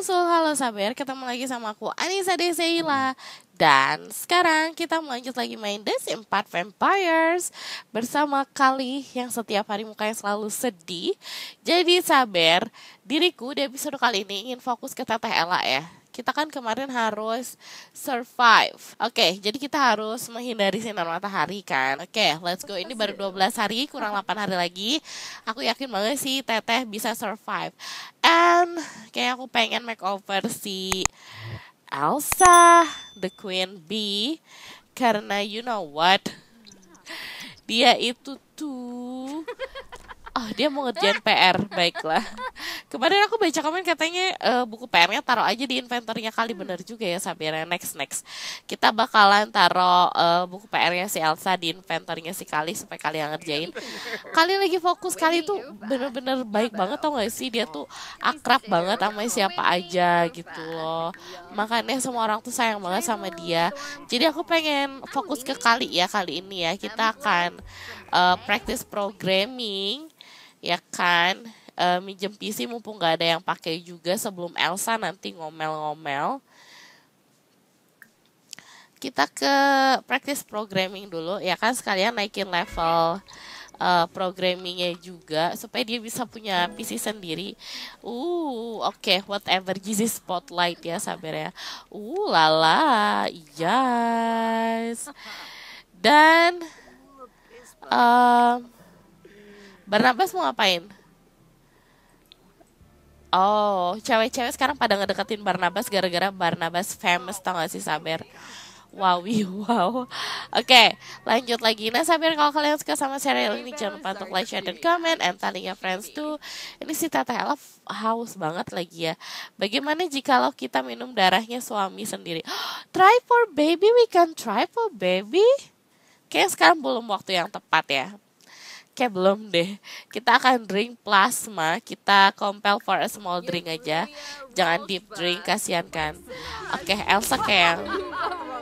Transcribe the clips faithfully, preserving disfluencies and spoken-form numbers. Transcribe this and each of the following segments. Susul, halo Saber, ketemu lagi sama aku Annisa Desheila. Dan sekarang kita lanjut lagi main The Sims empat Vampires bersama Kali yang setiap hari mukanya selalu sedih. Jadi Saber, diriku di episode kali ini ingin fokus ke Teteh Ella ya. Kita kan kemarin harus survive. Oke, okay, jadi kita harus menghindari sinar matahari kan. Oke, okay, let's go. Ini baru dua belas hari, kurang delapan hari lagi. Aku yakin banget sih Teteh bisa survive. And kayak aku pengen makeover si Elsa, the Queen Bee. Karena you know what? Dia itu tuh... Oh, dia mau ngerjain P R, baiklah. Kemarin aku baca komen katanya uh, buku P R-nya taruh aja di inventory-nya Kali. Bener juga ya Sabirnya. Next, next kita bakalan taruh uh, buku P R-nya si Elsa di inventory-nya si Kali supaya Kali yang ngerjain. Kali lagi fokus, Kali tuh bener-bener baik banget tau gak sih. Dia tuh akrab banget sama siapa aja gitu loh. Makanya semua orang tuh sayang banget sama dia. Jadi aku pengen fokus ke Kali ya kali ini ya. Kita akan uh, practice programming ya kan, uh, minjem P C mumpung nggak ada yang pakai juga sebelum Elsa nanti ngomel-ngomel. Kita ke practice programming dulu ya kan, sekalian naikin level uh, programmingnya juga supaya dia bisa punya P C sendiri. Uh, oke, okay, whatever G Z Spotlight ya Saber ya. Uh, lala, yes. Dan um, Barnabas mau ngapain? Oh, cewek-cewek sekarang pada ngedeketin Barnabas gara-gara Barnabas famous tau gak sih Saber? Wow, wow. Oke, okay, lanjut lagi. Nah Saber, kalau kalian suka sama serial ini jangan lupa untuk like, share, dan comment. And talinya friends tuh. Ini si Teteh Ella haus banget lagi ya. Bagaimana jikalau kita minum darahnya suami sendiri? Oh, try for baby, we can try for baby. Kayaknya sekarang belum waktu yang tepat ya. Kayak belum deh. Kita akan drink plasma. Kita compel for a small drink aja. Jangan deep drink, kasihan kan. Oke, okay, Elsa kayak,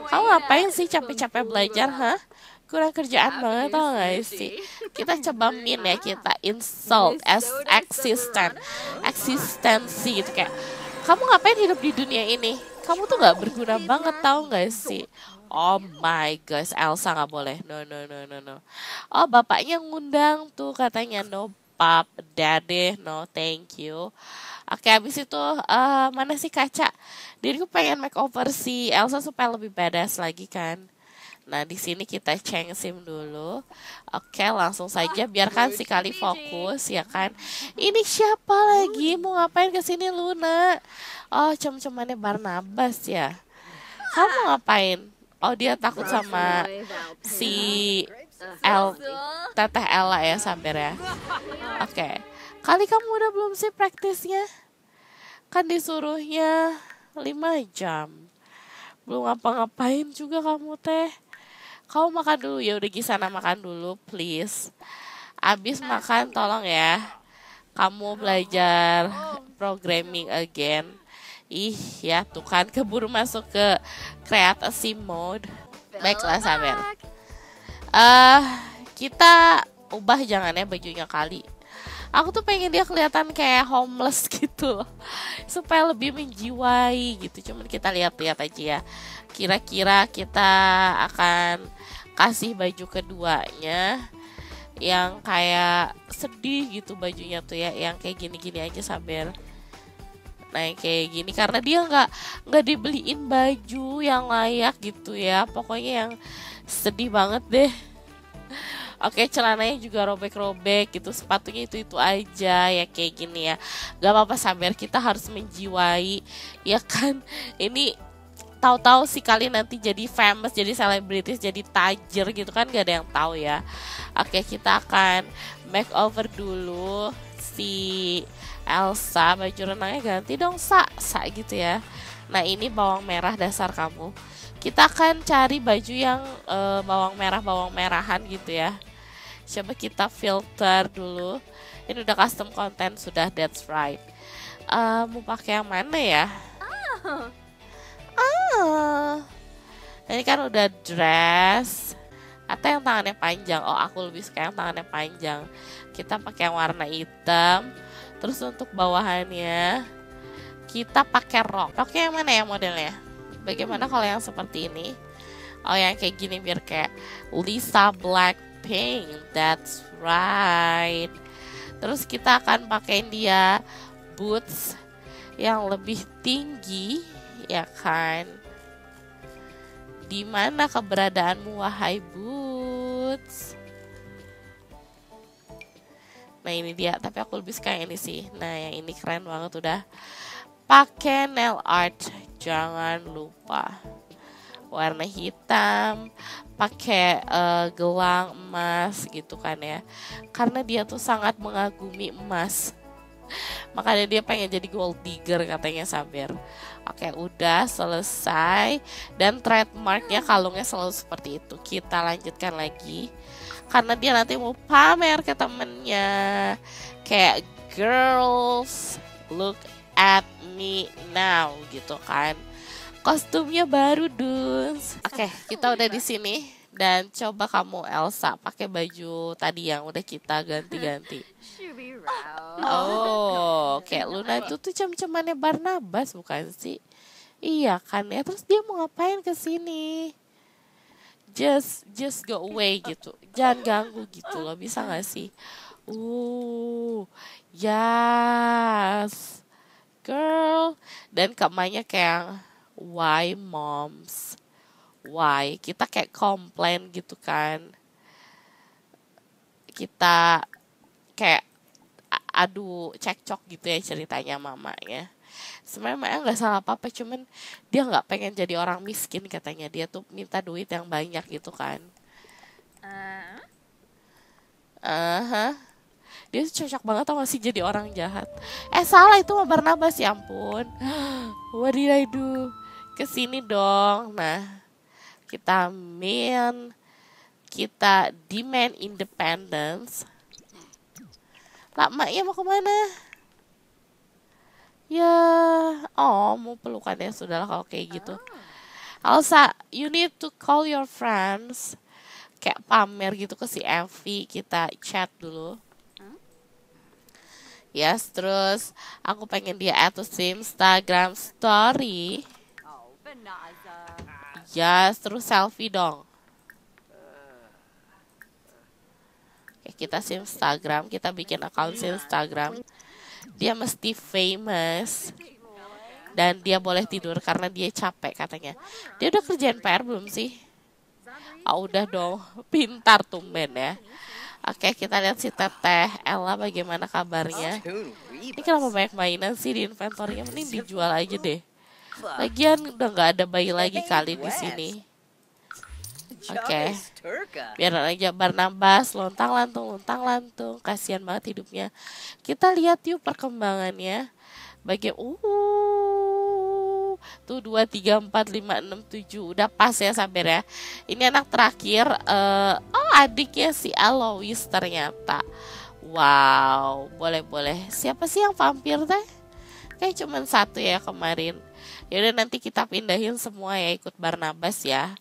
kamu ngapain sih capek-capek belajar, hah? Kurang kerjaan banget tau gak sih. Kita coba min ya, kita insult as existence, eksistensi gitu kayak, kamu ngapain hidup di dunia ini? Kamu tuh gak berguna banget tau gak sih. Oh my gosh, Elsa nggak boleh. No, no, no, no, no. Oh, bapaknya ngundang tuh katanya. No, pap, daddy, no, thank you. Oke, habis itu uh, mana sih kaca? Diriku pengen makeover si Elsa supaya lebih badass lagi kan. Nah, di sini kita cengsim dulu. Oke, langsung saja biarkan si Kali fokus ya kan. Ini siapa lagi? Mau ngapain ke sini Luna? Oh, cem-cemannya Barnabas ya. Kamu ngapain? Oh, dia takut sama si El, Teteh Ella ya Saber ya. Oke, okay. Kali kamu udah belum sih praktisnya? Kan disuruhnya lima jam. Belum ngapa-ngapain juga kamu teh. Kamu makan dulu ya, udah Gisana makan dulu please. Abis makan tolong ya. Kamu belajar programming again. Ih ya, tuh kan keburu masuk ke create a sim mode. Baiklah Saber, uh, kita ubah jangannya bajunya Kali. Aku tuh pengen dia kelihatan kayak homeless gitu loh, supaya lebih menjiwai gitu. Cuman kita lihat-lihat aja ya. Kira-kira kita akan kasih baju keduanya yang kayak sedih gitu bajunya tuh ya, yang kayak gini-gini aja Saber. Nah kayak gini karena dia nggak nggak dibeliin baju yang layak gitu ya, pokoknya yang sedih banget deh. Oke, celananya juga robek-robek gitu, sepatunya itu itu aja ya kayak gini ya. Gak apa-apa Saber, kita harus menjiwai ya kan. Ini tahu-tahu si Kali nanti jadi famous, jadi selebritis, jadi tajir gitu kan, gak ada yang tahu ya. Oke, kita akan makeover dulu si Elsa. Baju renangnya ganti dong Sa, Sa gitu ya. Nah ini bawang merah dasar kamu. Kita akan cari baju yang e, bawang merah, bawang merahan gitu ya. Coba kita filter dulu. Ini udah custom content sudah, that's right. e, Mau pakai yang mana ya? Ah, ini kan udah dress. Atau yang tangannya panjang. Oh, aku lebih suka yang tangannya panjang. Kita pakai yang warna hitam. Terus untuk bawahannya kita pakai rok. Roknya yang mana ya modelnya? Bagaimana kalau yang seperti ini? Oh, yang kayak gini biar kayak Lisa Blackpink. That's right. Terus kita akan pakai dia boots yang lebih tinggi, ya kan? Di mana keberadaanmu, wahai boots? Nah, ini dia, tapi aku lebih suka yang ini sih. Nah, yang ini keren banget udah. Pakai nail art, jangan lupa. Warna hitam, pakai uh, gelang emas gitu kan ya. Karena dia tuh sangat mengagumi emas. Makanya dia pengen jadi gold digger katanya Sabir. Oke, udah selesai. Dan trademarknya kalungnya selalu seperti itu. Kita lanjutkan lagi karena dia nanti mau pamer ke temennya. Kayak girls look at me now gitu kan. Kostumnya baru, Duns. Oke, kita udah di sini. Dan coba kamu Elsa pakai baju tadi yang udah kita ganti-ganti. Oh, kayak Luna itu tuh cem-cemannya Barnabas bukan sih? Iya kan ya. Terus dia mau ngapain ke sini? Just, just go away gitu. Jangan ganggu gitu loh. Bisa nggak sih? Uh, yes, girl. Dan kamarnya kayak why moms? Why kita kayak komplain gitu kan, kita kayak adu cekcok gitu ya ceritanya mamanya. Sebenarnya mamanya nggak salah apa apa, cuman dia nggak pengen jadi orang miskin katanya, dia tuh minta duit yang banyak gitu kan. Uh. Uh-huh. Dia tuh cocok banget tau masih jadi orang jahat. Eh salah itu mah Barnabas, ya ampun. What did I do? Kesini dong. Nah, kita mean, kita demand independence. Lamanya mau kemana? Ya, oh mau pelukan ya, sudahlah kalau kayak gitu. Elsa, you need to call your friends. Kayak pamer gitu ke si Evie, kita chat dulu. Yes, terus aku pengen dia add to Instagram story. Ya, yes, terus selfie dong. Oke, kita sim Instagram, kita bikin akun Instagram. Dia mesti famous dan dia boleh tidur karena dia capek katanya. Dia udah kerjain P R belum sih? Oh, udah dong, pintar tumben ya. Oke, kita lihat si Teteh Ella bagaimana kabarnya. Ini kenapa banyak mainan sih di inventory-nya? Mending dijual aja deh. Lagian udah nggak ada bayi lagi kali di sini. Oke, okay. Biar aja Barnabas lontang lantung, lontang lantung. Kasian banget hidupnya. Kita lihat yuk perkembangannya. Bagi uh, tuh dua tiga empat lima enam tujuh udah pas ya Sabir ya. Ini anak terakhir. Uh, oh adiknya si Alois ternyata. Wow, boleh boleh. Siapa sih yang vampir teh? Kayak cuman satu ya kemarin. Yaudah nanti kita pindahin semua ya, ikut Barnabas ya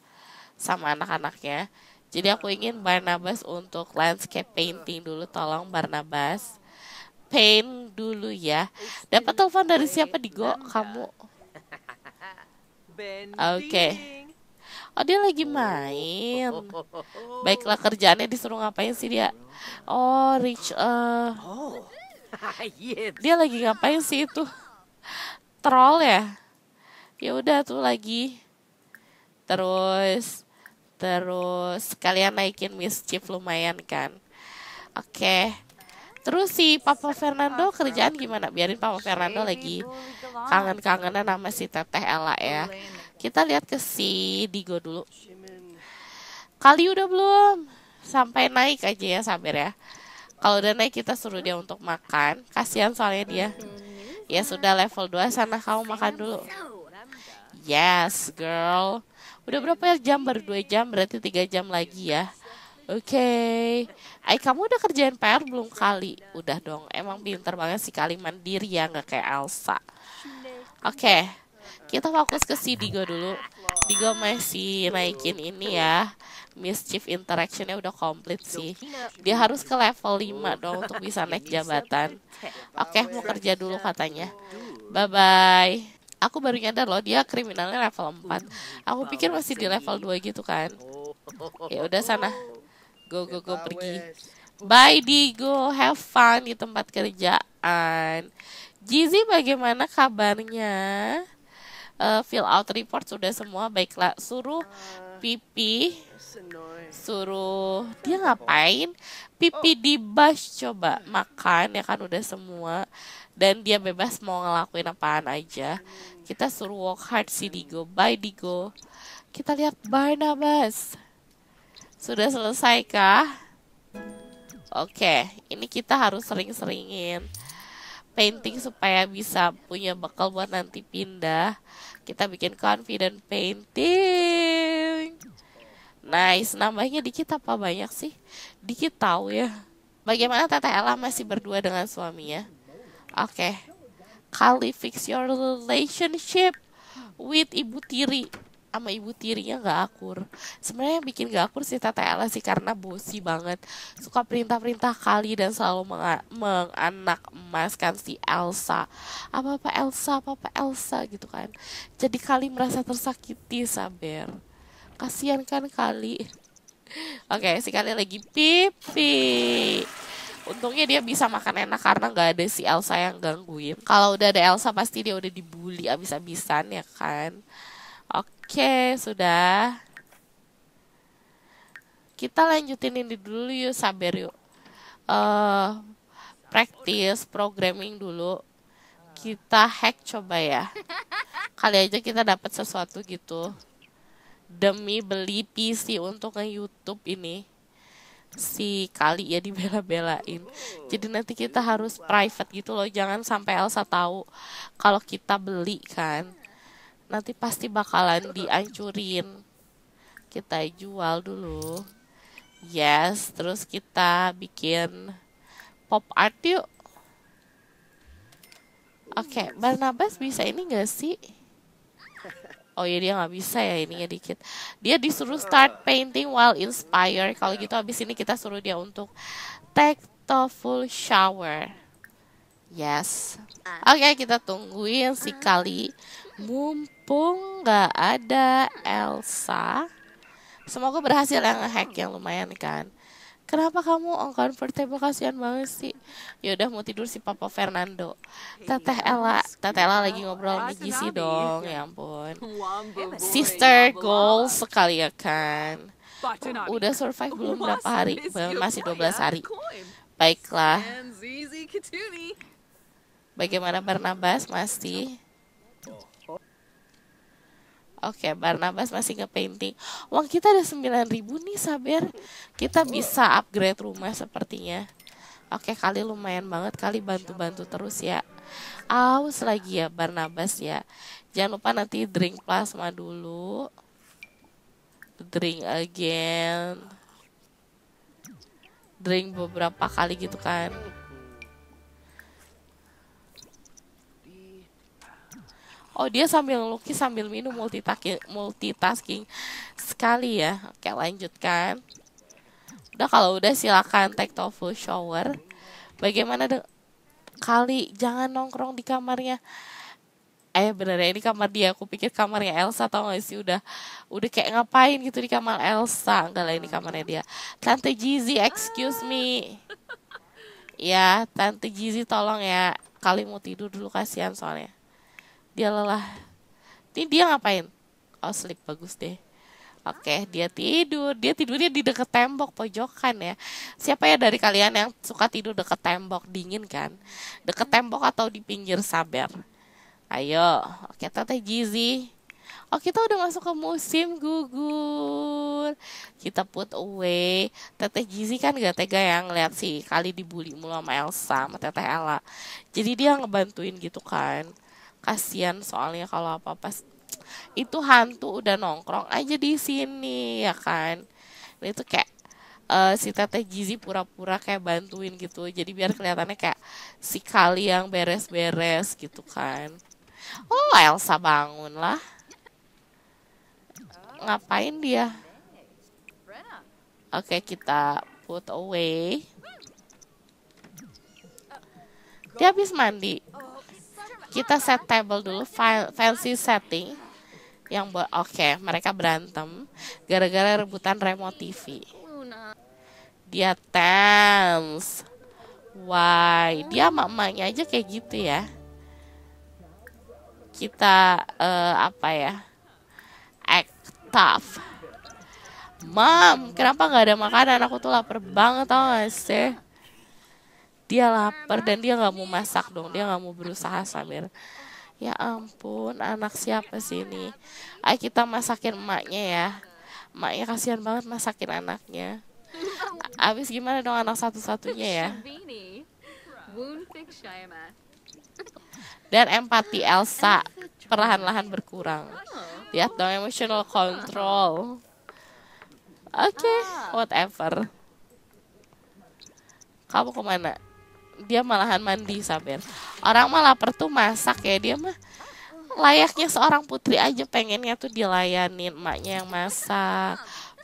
sama anak-anaknya. Jadi aku ingin Barnabas untuk landscape painting dulu, tolong Barnabas paint dulu ya. Dapat telepon dari siapa di Go kamu? Oke, okay. Oh dia lagi main. Baiklah, kerjaannya disuruh ngapain sih dia? Oh Rich, uh, dia lagi ngapain sih itu? Troll ya? Ya udah tuh lagi. Terus Terus kalian naikin mischief lumayan kan. Oke, okay. Terus si Papa Fernando kerjaan gimana? Biarin Papa Fernando lagi kangen-kangenan sama si Teteh Ella ya. Kita lihat ke si Digo dulu. Kali udah belum? Sampai naik aja ya Sabir ya. Kalau udah naik kita suruh dia untuk makan. Kasihan soalnya dia. Ya sudah level dua, sana kamu makan dulu. Yes, girl. Udah berapa jam? Baru dua jam, berarti tiga jam lagi ya. Oke. Okay. Ay, kamu udah kerjain P R belum kali? Udah dong, emang pinter banget sih, kali mandiri ya, nggak kayak Elsa. Oke, okay. Kita fokus ke si Digo dulu. Digo masih naikin ini ya. Mischief interaction-nya udah komplit sih. Dia harus ke level lima dong untuk bisa naik jabatan. Oke, okay, mau kerja dulu katanya. Bye-bye. Aku baru nyadar loh dia kriminalnya level empat. Aku pikir masih di level dua gitu kan. Ya udah sana. Go go go pergi. Bye Digo, have fun di tempat kerjaan. Gizi bagaimana kabarnya? Uh, fill out report sudah semua, baiklah. Suruh Pipi, suruh dia ngapain? Pipi di bus coba makan ya kan udah semua. Dan dia bebas mau ngelakuin apaan aja. Kita suruh walk hard si Digo. Bye Digo. Kita lihat Barnabas. Sudah selesai kah? Oke, okay, ini kita harus sering-seringin painting supaya bisa punya bekal buat nanti pindah. Kita bikin confident painting. Nice, nambahnya dikit apa banyak sih? Dikit tahu ya. Bagaimana Teteh Ella masih berdua dengan suaminya? Oke, okay. Kali fix your relationship with ibu tiri. Sama ibu tirinya gak akur. Sebenarnya yang bikin gak akur sih Tata Ella sih, karena bosi banget, suka perintah-perintah kali dan selalu menganak emaskan si Elsa. Apa-apa Elsa, apa-apa Elsa gitu kan. Jadi Kali merasa tersakiti, sabar. Kasian kan Kali. Oke, si Kali lagi pipi. Untungnya dia bisa makan enak karena gak ada si Elsa yang gangguin. Kalau udah ada Elsa pasti dia udah dibully abis-abisan ya kan. Oke, sudah. Kita lanjutin ini dulu yuk, sabar yuk. Uh, practice programming dulu. Kita hack coba ya. Kali aja kita dapat sesuatu gitu. Demi beli P C untuk nge-YouTube ini. Si Kali ya dibela-belain. Jadi nanti kita harus private gitu loh. Jangan sampai Elsa tahu kalau kita beli kan. Nanti pasti bakalan dihancurin. Kita jual dulu. Yes, terus kita bikin pop art yuk. Oke, okay, Barnabas bisa ini gak sih? Oh ya dia gak bisa ya, ininya dikit. Dia disuruh start painting while inspired. Kalau gitu habis ini kita suruh dia untuk take thoughtful shower. Yes. Oke, okay, kita tungguin si Kali. Mumpung gak ada Elsa. Semoga berhasil yang nge-hack, yang lumayan kan. Kenapa kamu uncomfortable? Kasihan banget sih. Yaudah mau tidur si Papa Fernando. Teteh Ella, Teteh Ella lagi ngobrol sama Gizi dong. Ya ampun. Sister goal sekali ya kan. Udah survive belum berapa hari? Masih dua belas hari. Baiklah. Bagaimana Barnabas masih? Oke, okay, Barnabas masih ngepainting. Uang kita ada sembilan ribu nih, sabar. Kita bisa upgrade rumah sepertinya. Oke, okay, Kali lumayan banget. Kali bantu-bantu terus ya. Aus lagi ya Barnabas ya. Jangan lupa nanti drink plasma dulu. Drink again. Drink beberapa kali gitu kan. Oh dia sambil lukis sambil minum, multitasking, multitasking sekali ya. Oke lanjutkan. Udah kalau udah silakan take tofu shower. Bagaimana deh Kali, jangan nongkrong di kamarnya. Eh bener ya ini kamar dia. Aku pikir kamarnya Elsa, tau gak sih udah udah kayak ngapain gitu di kamar Elsa. Enggak lah ini kamarnya dia. Tante Gizi, excuse me. Ya Tante Gizi tolong ya. Kali mau tidur dulu kasihan soalnya. Dia lelah. Ini dia ngapain? Oh sleep, bagus deh. Oke, dia tidur. Dia tidurnya di dekat tembok pojokan ya. Siapa ya dari kalian yang suka tidur dekat tembok? Dingin kan? Dekat tembok atau di pinggir, sabar. Ayo. Oke, Teteh Gizi. Oh kita udah masuk ke musim gugur. Kita put away. Teteh Gizi kan gak tega yang lihat si Kali dibully mulu sama Elsa, sama Teteh Ella. Jadi dia ngebantuin gitu kan. Kasian soalnya kalau apa-apa itu hantu udah nongkrong aja di sini ya kan. Ini tuh kayak uh, si Teteh Gizi pura-pura kayak bantuin gitu. Jadi biar kelihatannya kayak si Kali yang beres-beres gitu kan. Oh Elsa bangun lah. Ngapain dia? Oke okay, kita put away. Dia habis mandi. Kita set table dulu, file fancy setting yang buat oke, okay, mereka berantem gara-gara rebutan remote T V. Dia tense. Why? Dia mamanya aja kayak gitu ya. Kita uh, apa ya? Act tough. Mam, kenapa nggak ada makanan? Aku tuh lapar banget, tau gak sih? Dia lapar dan dia nggak mau masak dong. Dia nggak mau berusaha, Samir. Ya ampun, anak siapa sih ini? Ayo kita masakin emaknya ya. Emaknya kasihan banget masakin anaknya. Abis gimana dong anak satu-satunya ya? Dan empati Elsa perlahan-lahan berkurang. Lihat dong, emotional control. Oke, okay, whatever. Kamu kemana? Dia malahan mandi, Saber. Orang mah lapar tuh masak ya. Dia mah layaknya seorang putri aja, pengennya tuh dilayanin, emaknya yang masak.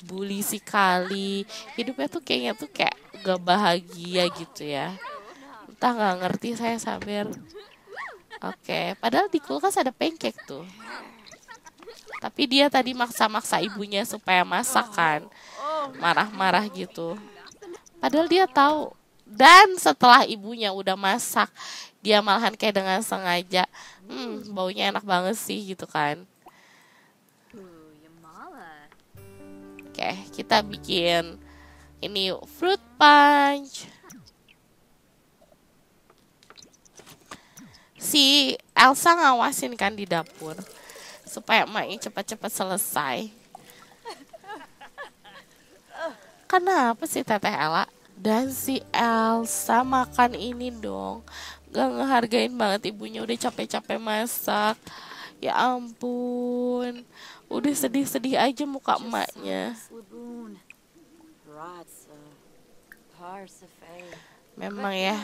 Bully sekali. Hidupnya tuh kayaknya tuh kayak gak bahagia gitu ya. Entah gak ngerti saya, Saber. Oke, okay. Padahal di kulkas ada pancake tuh. Tapi dia tadi maksa-maksa ibunya supaya masak kan. Marah-marah gitu. Padahal dia tahu. Dan setelah ibunya udah masak, dia malahan kayak dengan sengaja, hmm, baunya enak banget sih gitu kan. Oke, okay, kita bikin ini fruit punch. Si Elsa ngawasin kan di dapur supaya emaknya cepat-cepat selesai. Kenapa sih Teteh Ella? Dan si Elsa makan ini dong. Gak ngehargain banget ibunya, udah capek-capek masak. Ya ampun. Udah sedih-sedih aja muka emaknya. Memang ya,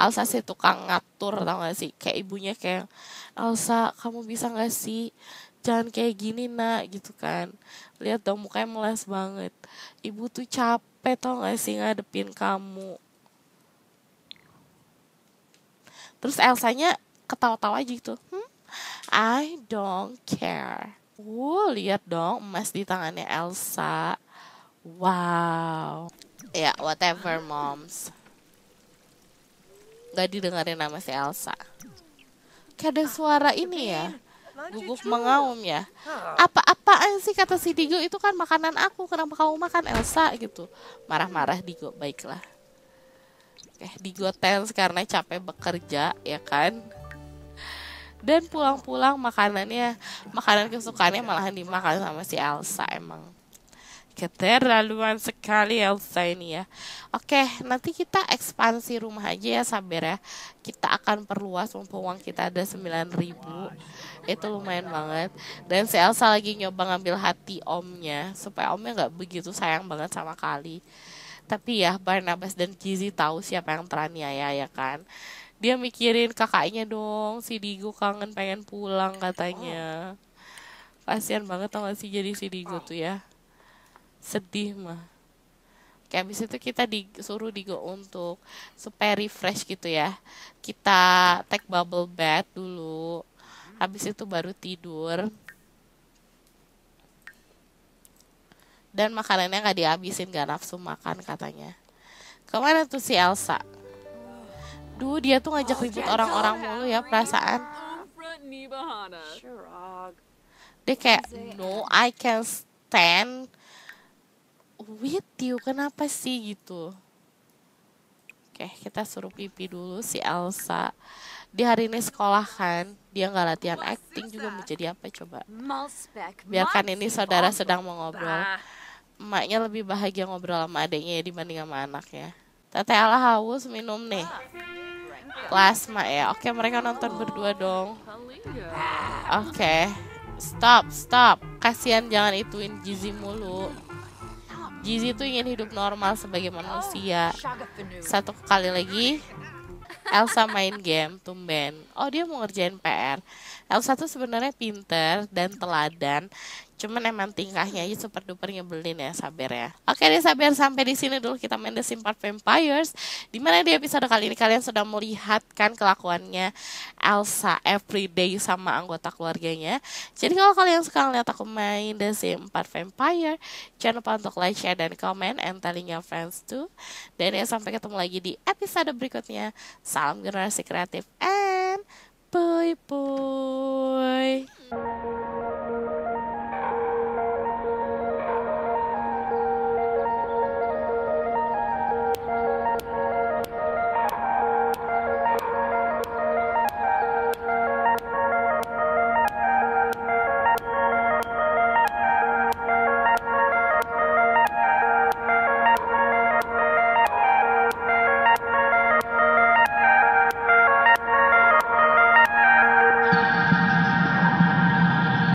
Elsa sih tukang ngatur, tau gak sih? Kayak ibunya kayak, Elsa kamu bisa gak sih? Jangan kayak gini nak, gitu kan. Lihat dong mukanya melas banget. Ibu tuh capek, tau gak sih ngadepin kamu. Terus Elsanya ketawa-tawa aja gitu. hmm? I don't care. Uh, lihat dong emas di tangannya Elsa. Wow. Ya yeah, whatever moms. Gak didengarin nama si Elsa. Kayak ada suara ini ya, guguk mengaum ya. Apa-apaan sih kata si Digo, itu kan makanan aku, kenapa kamu makan Elsa gitu. Marah-marah Digo, baiklah. Oke, Digo tense karena capek bekerja ya kan. Dan pulang-pulang makanannya, makanan kesukaannya malahan dimakan sama si Elsa. Emang keterlaluan sekali Elsa ini ya. Oke, nanti kita ekspansi rumah aja ya Saber ya. Kita akan perluas, mumpung uang kita ada sembilan ribu. Itu lumayan banget. Dan si Elsa lagi nyoba ngambil hati omnya supaya omnya nggak begitu sayang banget sama Kali. Tapi ya Barnabas dan Gizi tahu siapa yang teraniaya ya kan. Dia mikirin kakaknya dong. Si Digo kangen pengen pulang katanya. Kasian banget tau gak sih jadi si Digo tuh ya. Sedih mah. Oke, habis itu kita disuruh Digo untuk supaya refresh gitu ya. Kita take bubble bath dulu. Habis itu baru tidur. Dan makanannya gak dihabisin, gak nafsu makan katanya. Kemana tuh si Elsa? Duh, dia tuh ngajak ribut orang-orang mulu ya, perasaan. Dia kayak, no, I can't stand with you, kenapa sih gitu. Oke, kita suruh pipi dulu si Elsa. Di hari ini sekolah kan, dia nggak latihan acting juga, mau jadi apa coba. Biarkan ini saudara sedang mengobrol. Emaknya lebih bahagia ngobrol sama adiknya ya dibanding sama anaknya. Teteh Ella haus minum nih plasma ya. Oke, mereka nonton berdua dong. Oke, stop stop. Kasihan, jangan ituin Gizi mulu. Gizi tuh ingin hidup normal sebagai manusia. Satu kali lagi Elsa main game, tumben. oh dia mau ngerjain P R. Elsa tuh sebenarnya pinter dan teladan, cuman emang tingkahnya aja super duper nyebelin ya, Saber ya. Oke deh Saber, sampai di sini dulu kita main The Sims four Vampires, dimana di episode kali ini kalian sudah melihatkan kelakuannya Elsa everyday sama anggota keluarganya. Jadi kalau kalian suka lihat aku main The Sims four Vampire, jangan lupa untuk like, share, dan comment, and telling your friends too. Dan ya sampai ketemu lagi di episode berikutnya. Salam generasi kreatif and bye bye.